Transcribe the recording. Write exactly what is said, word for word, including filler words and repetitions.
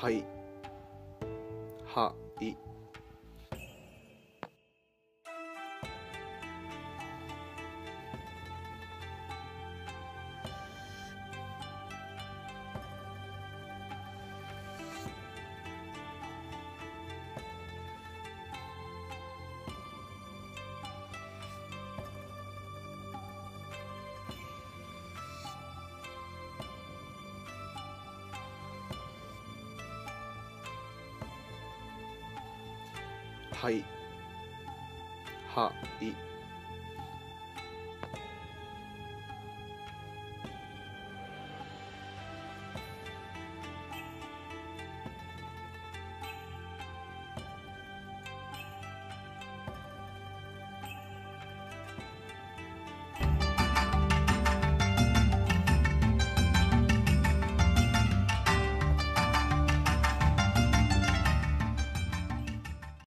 はいはいはいはい。